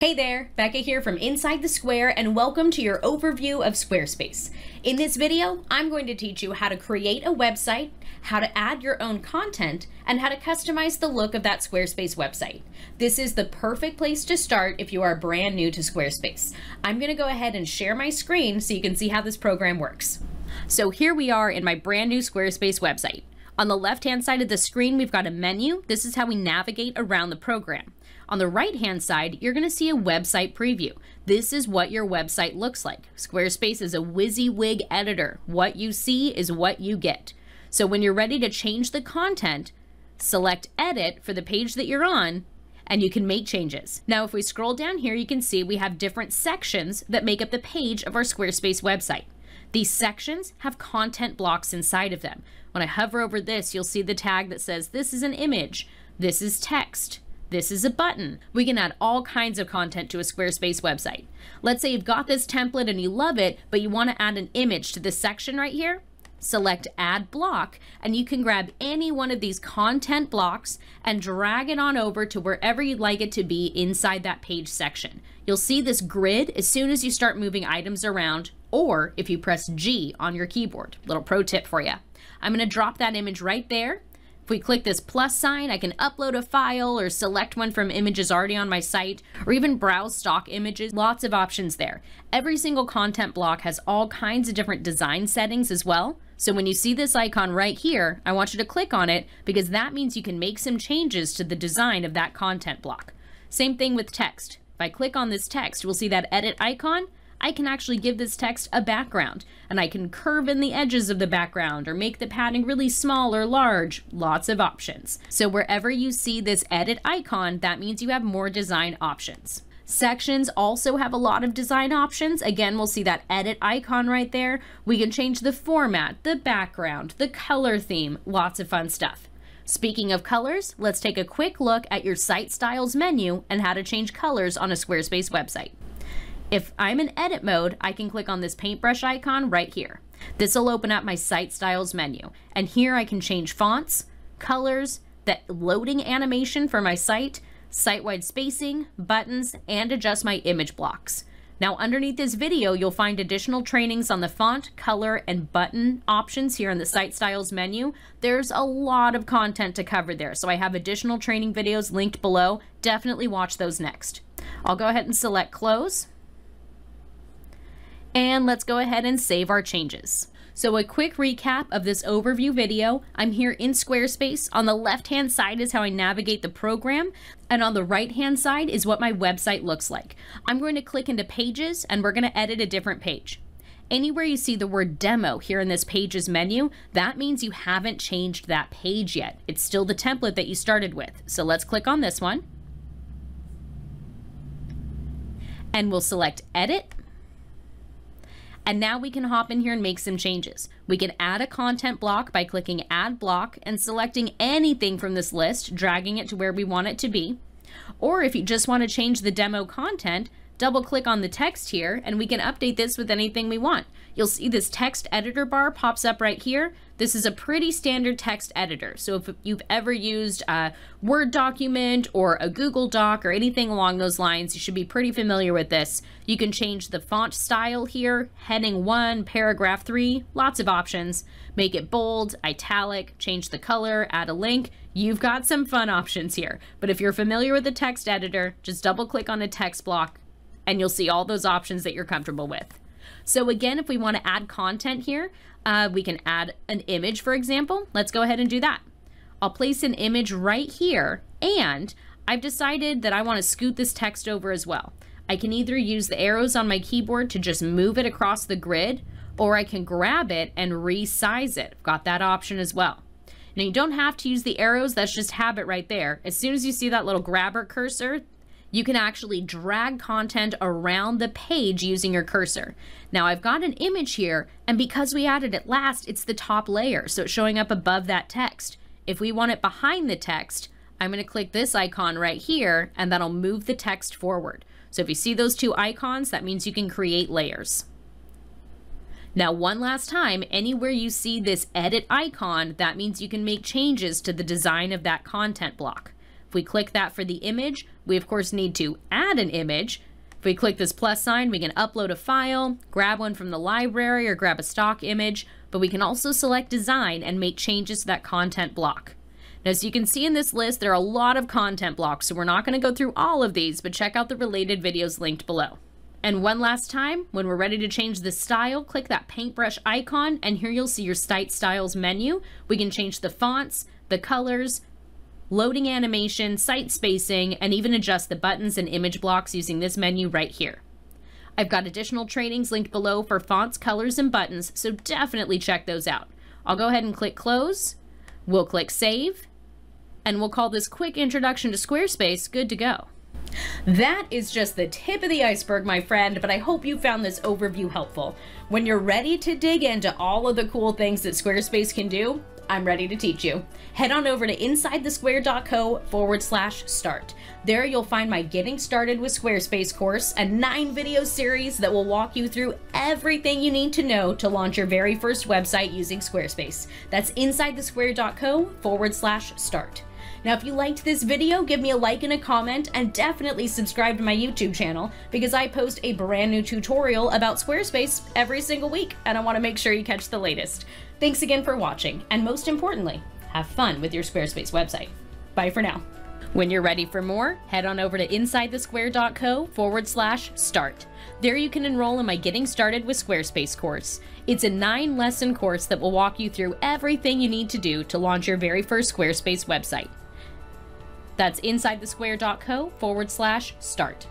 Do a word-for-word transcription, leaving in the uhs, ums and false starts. Hey there, Becca here from Inside the Square, and welcome to your overview of Squarespace. In this video, I'm going to teach you how to create a website, how to add your own content, and how to customize the look of that Squarespace website. This is the perfect place to start if you are brand new to Squarespace. I'm going to go ahead and share my screen so you can see how this program works. So here we are in my brand new Squarespace website. On the left-hand side of the screen, we've got a menu. This is how we navigate around the program. On the right-hand side, you're gonna see a website preview. This is what your website looks like. Squarespace is a WYSIWYG editor. What you see is what you get. So when you're ready to change the content, select Edit for the page that you're on, and you can make changes. Now, if we scroll down here, you can see we have different sections that make up the page of our Squarespace website. These sections have content blocks inside of them. When I hover over this, you'll see the tag that says, this is an image, this is text, this is a button. We can add all kinds of content to a Squarespace website. Let's say you've got this template and you love it, but you want to add an image to this section right here. Select Add Block, and you can grab any one of these content blocks and drag it on over to wherever you'd like it to be inside that page section. You'll see this grid as soon as you start moving items around, or if you press G on your keyboard. Little pro tip for you. I'm going to drop that image right there. If we click this plus sign, I can upload a file or select one from images already on my site, or even browse stock images. Lots of options there. Every single content block has all kinds of different design settings as well. So when you see this icon right here, I want you to click on it because that means you can make some changes to the design of that content block. Same thing with text. If I click on this text, we'll see that edit icon. I can actually give this text a background, and I can curve in the edges of the background or make the padding really small or large. Lots of options. So wherever you see this edit icon, that means you have more design options. Sections also have a lot of design options. Again, we'll see that edit icon right there. We can change the format, the background, the color theme, lots of fun stuff. Speaking of colors, let's take a quick look at your site styles menu and how to change colors on a Squarespace website. If I'm in edit mode, I can click on this paintbrush icon right here. This will open up my site styles menu. And here I can change fonts, colors, the loading animation for my site, site-wide spacing, buttons, and adjust my image blocks. Now underneath this video, you'll find additional trainings on the font, color, and button options here in the site styles menu. There's a lot of content to cover there, so I have additional training videos linked below. Definitely watch those next. I'll go ahead and select close. And let's go ahead and save our changes. So a quick recap of this overview video. I'm here in Squarespace. On the left-hand side is how I navigate the program, and on the right-hand side is what my website looks like. I'm going to click into Pages, and we're going to edit a different page. Anywhere you see the word demo here in this Pages menu, that means you haven't changed that page yet. It's still the template that you started with. So let's click on this one, and we'll select Edit. And now we can hop in here and make some changes. We can add a content block by clicking Add Block and selecting anything from this list, dragging it to where we want it to be. Or if you just want to change the demo content, double click on the text here and we can update this with anything we want. You'll see this text editor bar pops up right here. This is a pretty standard text editor. So if you've ever used a Word document or a Google Doc or anything along those lines, you should be pretty familiar with this. You can change the font style here, heading one, paragraph three, lots of options. Make it bold, italic, change the color, add a link. You've got some fun options here. But if you're familiar with the text editor, just double click on the text block and you'll see all those options that you're comfortable with. So again, if we want to add content here, uh, we can add an image, for example. Let's go ahead and do that. I'll place an image right here, and I've decided that I want to scoot this text over as well. I can either use the arrows on my keyboard to just move it across the grid, or I can grab it and resize it. I've got that option as well. Now you don't have to use the arrows, that's just habit right there. As soon as you see that little grabber cursor, you can actually drag content around the page using your cursor. Now I've got an image here, and because we added it last, it's the top layer, so it's showing up above that text. If we want it behind the text, I'm going to click this icon right here, and that'll move the text forward. So if you see those two icons, that means you can create layers. Now one last time, anywhere you see this edit icon, that means you can make changes to the design of that content block. If we click that for the image, we of course need to add an image. If we click this plus sign, we can upload a file, grab one from the library, or grab a stock image, but we can also select design and make changes to that content block. Now, as you can see in this list, there are a lot of content blocks, so we're not going to go through all of these, but check out the related videos linked below. And one last time, when we're ready to change the style, click that paintbrush icon, and here you'll see your site styles menu. We can change the fonts, the colors, loading animation, site spacing, and even adjust the buttons and image blocks using this menu right here. I've got additional trainings linked below for fonts, colors, and buttons, so definitely check those out. I'll go ahead and click close, we'll click save, and we'll call this quick introduction to Squarespace good to go. That is just the tip of the iceberg, my friend, but I hope you found this overview helpful. When you're ready to dig into all of the cool things that Squarespace can do, I'm ready to teach you. Head on over to insidethesquare.co forward slash start. There you'll find my Getting Started with Squarespace course, a nine video series that will walk you through everything you need to know to launch your very first website using Squarespace. That's insidethesquare.co forward slash start. Now, if you liked this video, give me a like and a comment, and definitely subscribe to my YouTube channel, because I post a brand new tutorial about Squarespace every single week, and I want to make sure you catch the latest. Thanks again for watching, and most importantly, have fun with your Squarespace website. Bye for now. When you're ready for more, head on over to insidethesquare.co forward slash start. There you can enroll in my Getting Started with Squarespace course. It's a nine lesson course that will walk you through everything you need to do to launch your very first Squarespace website. That's insidethesquare.co forward slash start.